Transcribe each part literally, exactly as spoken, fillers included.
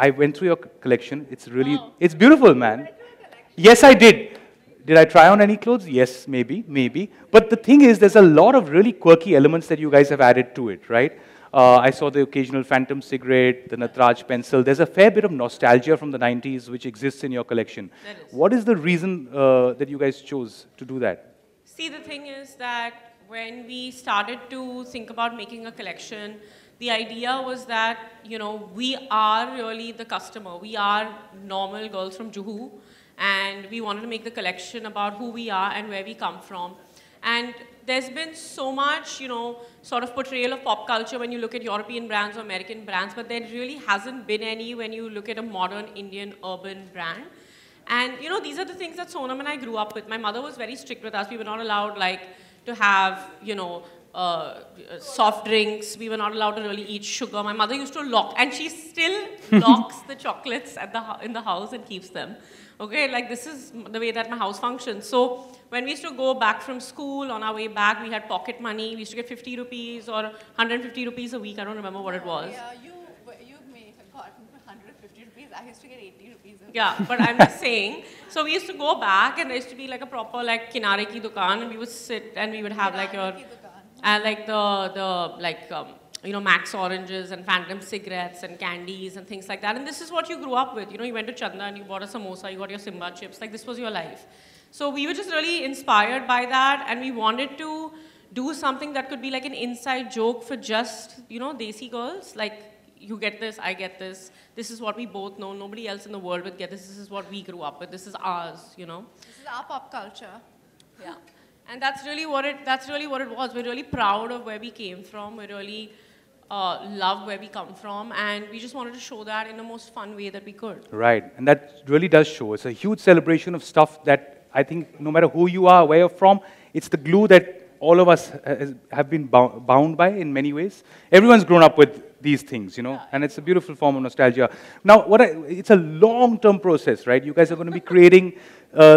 I went through your collection. It's really, oh. it's beautiful, man. Yes, I did. Did I try on any clothes? Yes, maybe, maybe. But the thing is, there's a lot of really quirky elements that you guys have added to it, right? Uh, I saw the occasional phantom cigarette, the Natraj pencil. There's a fair bit of nostalgia from the nineties which exists in your collection. Is. What is the reason uh, that you guys chose to do that? See, the thing is that when we started to think about making a collection, the idea was that, you know, we are really the customer. We are normal girls from Juhu. And we wanted to make the collection about who we are and where we come from. And there's been so much, you know, sort of portrayal of pop culture when you look at European brands or American brands, but there really hasn't been any when you look at a modern Indian urban brand. And, you know, these are the things that Sonam and I grew up with. My mother was very strict with us. We were not allowed, like, to have, you know, Uh, soft drinks. We were not allowed to really eat sugar. My mother used to lock, and she still locks the chocolates at the in the house and keeps them. Okay, like this is the way that my house functions. So when we used to go back from school, on our way back, we had pocket money. We used to get fifty rupees or one hundred fifty rupees a week. I don't remember what it was. Yeah, you you may have gotten one hundred fifty rupees. I used to get eighty rupees. A week. Yeah, but I'm just saying. So we used to go back, and there used to be like a proper like kinare ki dukan, and we would sit and we would have like your And like the, the like, um, you know, Max oranges and phantom cigarettes and candies and things like that. And this is what you grew up with. You know, you went to Chanda and you bought a samosa, you got your Simba chips. Like, this was your life. So we were just really inspired by that. And we wanted to do something that could be like an inside joke for just, you know, Desi girls. Like, you get this, I get this. This is what we both know. Nobody else in the world would get this. This is what we grew up with. This is ours, you know. This is our pop culture. Yeah. And that's really what it, that's really what it was. We're really proud of where we came from. We really uh, love where we come from. And we just wanted to show that in the most fun way that we could. Right. And that really does show. It's a huge celebration of stuff that I think no matter who you are, where you're from, it's the glue that all of us has, have been bound, bound by in many ways. Everyone's grown up with these things, you know, yeah. And it's a beautiful form of nostalgia. Now, what I, it's a long-term process, right? You guys are going to be creating uh,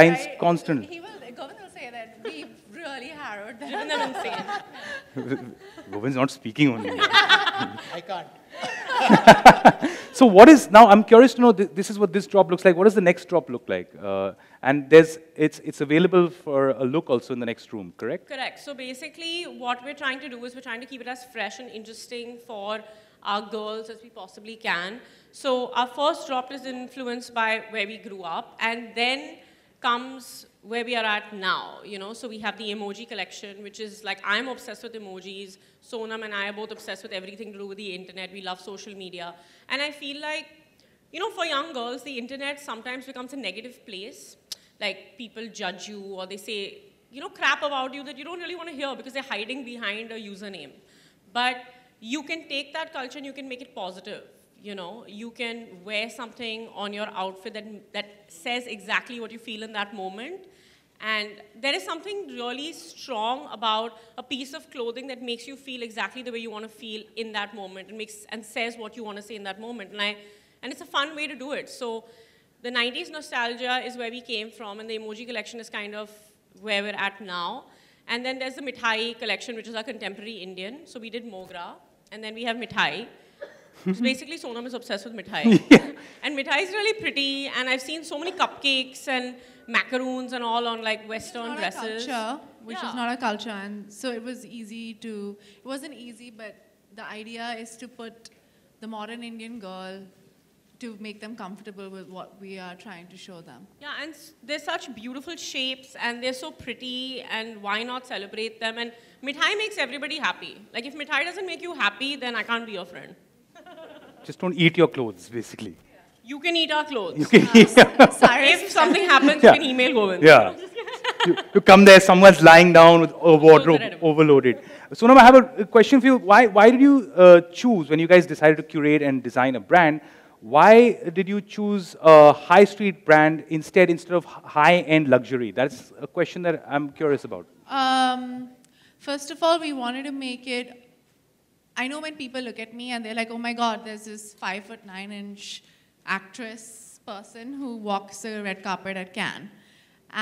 lines right? constantly. Driven them insane. Govin's not speaking only. I can't. So what is, now I'm curious to know, th this is what this drop looks like. What does the next drop look like? Uh, and there's, it's, it's available for a look also in the next room, correct? Correct. So basically what we're trying to do is we're trying to keep it as fresh and interesting for our girls as we possibly can. So our first drop is influenced by where we grew up, and then comes where we are at now, you know. So we have the emoji collection, which is like, I'm obsessed with emojis. Sonam and I are both obsessed with everything to do with the internet. We love social media. And I feel like, you know, for young girls, the internet sometimes becomes a negative place. Like, people judge you, or they say, you know, crap about you that you don't really want to hear because they're hiding behind a username. But you can take that culture and you can make it positive. You know, you can wear something on your outfit that, that says exactly what you feel in that moment. And there is something really strong about a piece of clothing that makes you feel exactly the way you want to feel in that moment and, makes, and says what you want to say in that moment. And, I, and it's a fun way to do it. So the nineties nostalgia is where we came from, and the emoji collection is kind of where we're at now. And then there's the Mithai collection, which is our contemporary Indian. So we did Mogra, and then we have Mithai. So basically, Sonam is obsessed with Mithai. Yeah. And Mithai is really pretty, and I've seen so many cupcakes and macaroons and all on like Western dresses. Culture, which yeah. is not a culture, and so it was easy to, it wasn't easy, but the idea is to put the modern Indian girl to make them comfortable with what we are trying to show them. Yeah, and they're such beautiful shapes, and they're so pretty, and why not celebrate them? And Mithai makes everybody happy. Like, if Mithai doesn't make you happy, then I can't be your friend. Just don't eat your clothes, basically. You can eat our clothes. You can eat. If something happens, yeah. you can email Govind. Yeah. you, you come there, someone's lying down with a wardrobe overloaded. Sonam, I have a question for you. Why, why did you uh, choose, when you guys decided to curate and design a brand, why did you choose a high street brand instead instead of high-end luxury? That's a question that I'm curious about. Um, first of all, we wanted to make it, I know when people look at me and they're like, oh my God, there's this five foot nine inch actress person who walks the red carpet at Cannes.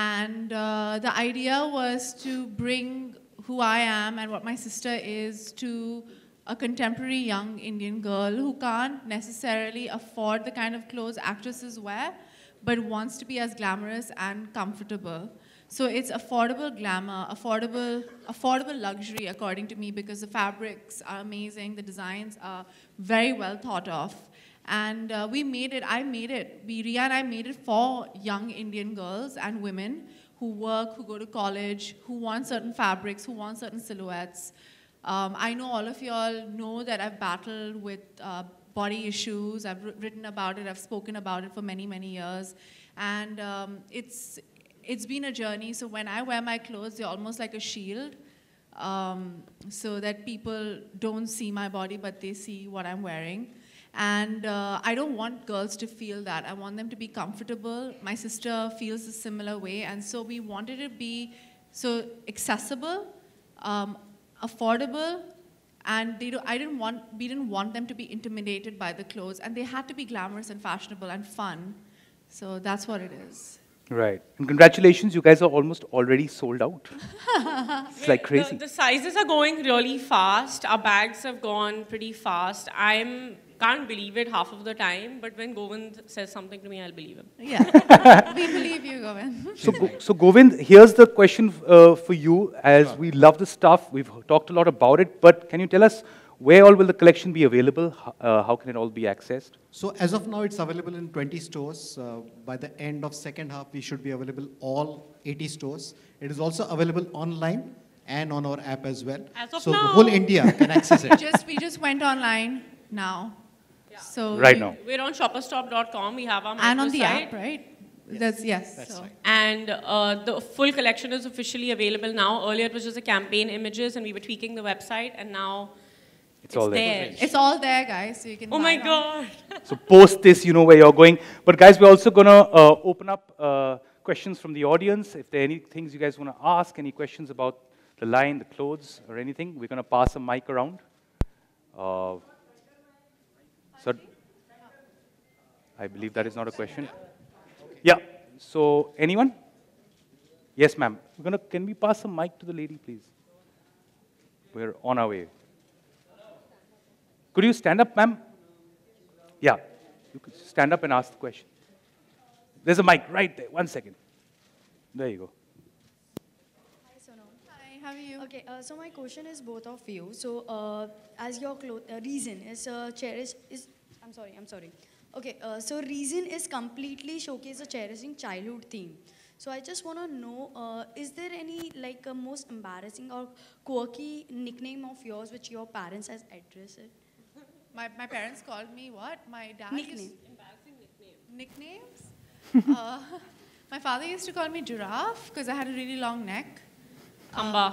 And uh, the idea was to bring who I am and what my sister is to a contemporary young Indian girl who can't necessarily afford the kind of clothes actresses wear, but wants to be as glamorous and comfortable. So it's affordable glamour, affordable, affordable luxury, according to me, because the fabrics are amazing, the designs are very well thought of. And uh, we made it, I made it, we, Rhea and I made it for young Indian girls and women who work, who go to college, who want certain fabrics, who want certain silhouettes. Um, I know all of y'all know that I've battled with uh, body issues, I've written about it, I've spoken about it for many, many years. And um, it's, it's been a journey, so when I wear my clothes, they're almost like a shield, um, so that people don't see my body, but they see what I'm wearing. And uh, I don't want girls to feel that. I want them to be comfortable. My sister feels a similar way, and so we wanted it to be so accessible, um, affordable, and they do, I didn't want, we didn't want them to be intimidated by the clothes, and they had to be glamorous and fashionable and fun. So that's what it is. Right. And congratulations, you guys are almost already sold out. It's like crazy. The, the sizes are going really fast. Our bags have gone pretty fast. I'm... can't believe it half of the time, but when Govind says something to me, I'll believe him. Yeah, we believe you, Govind. So, so Govind, here's the question uh, for you, as we love the stuff, we've talked a lot about it, but can you tell us where all will the collection be available? Uh, how can it all be accessed? So as of now, it's available in twenty stores. Uh, by the end of second half, we should be available all eighty stores. It is also available online and on our app as well. As of so now. Whole India can access it. Just, we just went online now. So right we, now. We're on shopper stop dot com. We have our micro And on the site. App, right? Yes. That's, yes. That's so. Right. And uh, the full collection is officially available now. Earlier it was just the campaign images and we were tweaking the website and now it's, it's all there. there. It's all there, guys. So you can. Oh my God. So post this, you know where you're going. But guys, we're also going to uh, open up uh, questions from the audience. If there are any things you guys want to ask, any questions about the line, the clothes or anything, we're going to pass a mic around. Uh, So, I believe that is not a question. Yeah, so anyone? Yes, ma'am. We're gonna, can we pass the mic to the lady, please? We're on our way. Could you stand up, ma'am? Yeah, you could stand up and ask the question. There's a mic right there. One second. There you go. How are you? Okay, uh, so my question is both of you. So, uh, as your uh, reason is uh, cherish is, I'm sorry, I'm sorry. Okay, uh, so reason is completely showcase a cherishing childhood theme. So I just want to know, uh, is there any like a most embarrassing or quirky nickname of yours which your parents has addressed? my my parents called me what? My dad. Nickname. Embarrassing nickname. Nicknames. uh, my father used to call me giraffe because I had a really long neck. Amba.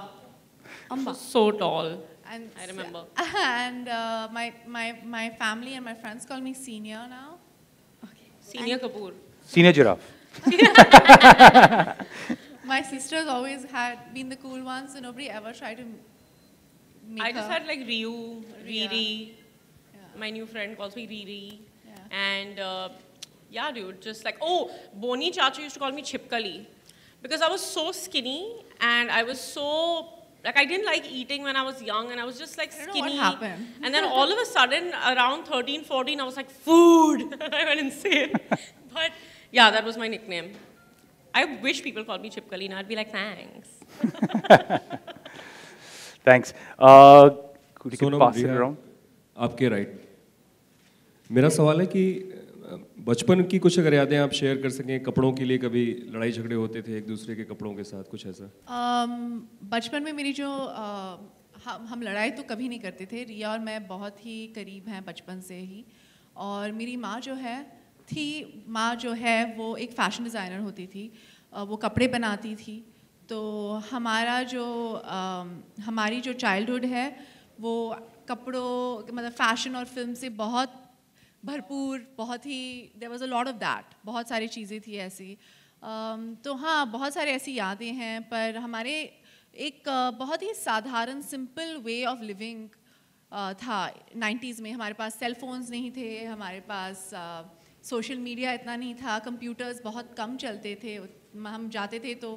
Amba. So, so tall. And I remember. And uh, my, my, my family and my friends call me senior now. Okay. Senior and Kapoor. Senior giraffe. My sister's always had been the cool one, so nobody ever tried to make I her. Just had like Ryu, Riri. Yeah. My new friend calls me Riri. Yeah. And uh, yeah, dude, just like, oh, Boni Chacha used to call me Chipkali. Because I was so skinny and I was so, like I didn't like eating when I was young and I was just like skinny. I don't know what happened. And then all of a sudden around thirteen, fourteen, I was like, food, I went insane. But yeah, that was my nickname. I wish people called me Chipkali, I'd be like, thanks. Thanks. Uh, could you so pass it around? Aapke right. Mera sawal hai ki बचपन की कुछ अगर यादें आप share कर सकें कपड़ों के लिए कभी लड़ाई झगड़े होते थे एक दूसरे के कपड़ों के साथ कुछ ऐसा बचपन में मेरी जो हम लड़ाई तो कभी नहीं करते थे रिया और मैं बहुत ही करीब हैं बचपन से ही और मेरी माँ जो है थी माँ जो है वो एक फैशन डिज़ाइनर होती थी वो कपड़े बनाती थी तो हमारा जो हमारी जो चाइल्डहुड है वो कपड़ों मतलब फैशन और फिल्म से बहुत भरपूर बहुत ही there was a lot of that बहुत सारी चीज़ें थी ऐसी तो हाँ बहुत सारे ऐसी यादें हैं पर हमारे एक बहुत ही साधारण सिंपल वे ऑफ लिविंग था नाइंटीज़ में हमारे पास सेल फोन्स नहीं थे हमारे पास सोशल मीडिया इतना नहीं था, कंप्यूटर्स बहुत कम चलते थे, हम जाते थे तो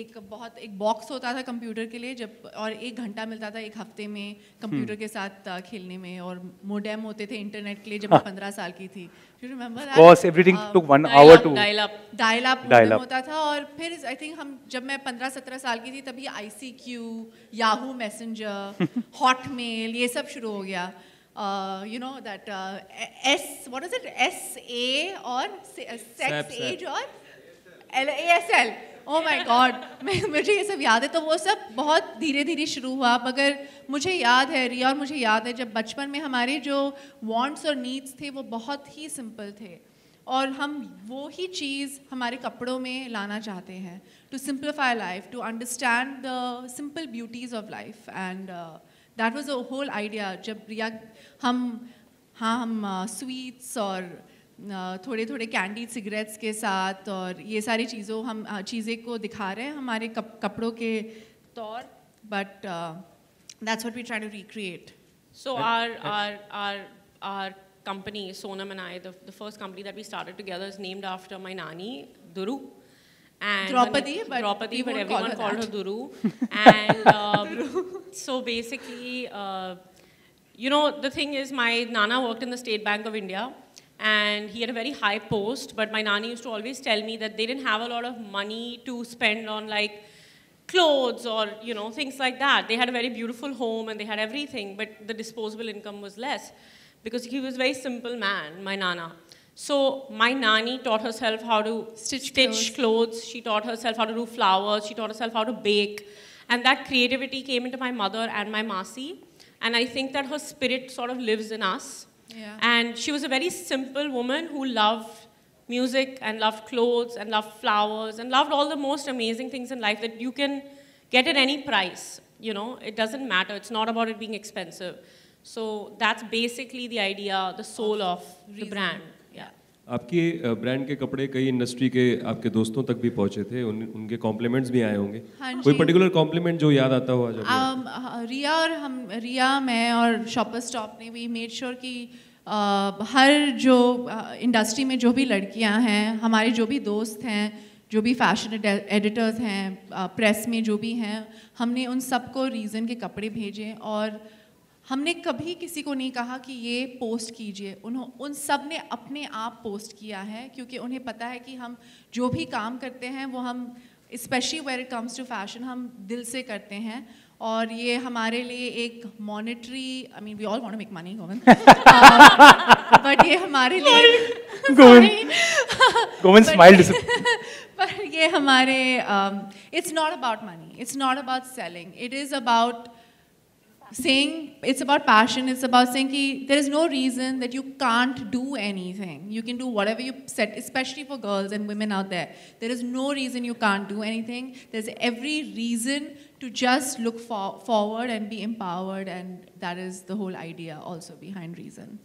एक बहुत एक बॉक्स होता था कंप्यूटर के लिए, जब और एक घंटा मिलता था एक हफ्ते में कंप्यूटर के साथ खेलने में, और मोडेम होते थे इंटरनेट के लिए जब मैं पंद्रह साल की थी, डायल अप मोडेम होता था, और फिर आई थिंक हम जब मैं पंद्रह सत्रह साल की थी तभी I C Q, Yahoo messenger, Hotmail, ये सब शुरू हो गया. Uh, you know that uh, S, what is it? S A or uh, sex age or L A S L. Oh my God, मुझे ये सब याद है. तो वो सब बहुत धीरे धीरे शुरू हुआ, मगर मुझे याद है रिया और मुझे याद है जब बचपन में हमारे जो wants और needs थे वो बहुत ही simple थे, और हम वो ही चीज़ हमारे कपड़ों में लाना चाहते हैं. To simplify life, to understand the simple beauties of life and uh, That was the whole idea. जब रिया हम हाँ हम sweets और थोड़े थोड़े candied cigarettes के साथ और ये सारी चीज़ों हम चीज़ें को दिखा रहे हैं हमारे कपड़ों के तौर, but that's what we try to recreate. So our our our our company, Sonam and I, the the first company that we started together is named after my nani, Duru. And Draupadi, but, Draupadi, but everyone call her called her Duru. And um, Duru. So basically, uh, you know, the thing is, my Nana worked in the State Bank of India, and he had a very high post. But my Nani used to always tell me that they didn't have a lot of money to spend on like clothes or you know things like that. They had a very beautiful home and they had everything, but the disposable income was less because he was a very simple man, my Nana. So my nani taught herself how to stitch, stitch clothes. clothes, she taught herself how to do flowers, she taught herself how to bake. And that creativity came into my mother and my Masi. And I think that her spirit sort of lives in us. Yeah. And she was a very simple woman who loved music and loved clothes and loved flowers and loved all the most amazing things in life that you can get at any price. You know, it doesn't matter. It's not about it being expensive. So that's basically the idea, the soul of, of the brand. आपकी brand के कपड़े कई industry के आपके दोस्तों तक भी पहुंचे थे, उन, उनके कॉम्प्लीमेंट्स भी आए होंगे. हाँ, कोई पर्टिकुलर कॉम्प्लीमेंट जो याद आता हुआ? जब रिया और हम रिया मैं और शॉपर स्टॉप ने भी मेड श्योर कि हर जो इंडस्ट्री में जो भी लड़कियां हैं, हमारे जो भी दोस्त हैं, जो भी फैशन एडिटर्स हैं, प्रेस में जो भी हैं, हमने उन सबको रीज़न के कपड़े भेजे और हमने कभी किसी को नहीं कहा कि ये पोस्ट कीजिए. उन्हों उन सब ने अपने आप पोस्ट किया है क्योंकि उन्हें पता है कि हम जो भी काम करते हैं वो हम specially when it comes to fashion हम दिल से करते हैं, और ये हमारे लिए एक monetary I mean we all want to make money Govind, but ये हमारे लिए गोविंद गोविंद स्माइल्ड पर ये हमारे it's not about money, it's not about selling, it is about saying, it's about passion, it's about saying ki, there is no reason that you can't do anything. You can do whatever you set, especially for girls and women out there. There is no reason you can't do anything. There's every reason to just look for, forward and be empowered, and that is the whole idea also behind Rheson.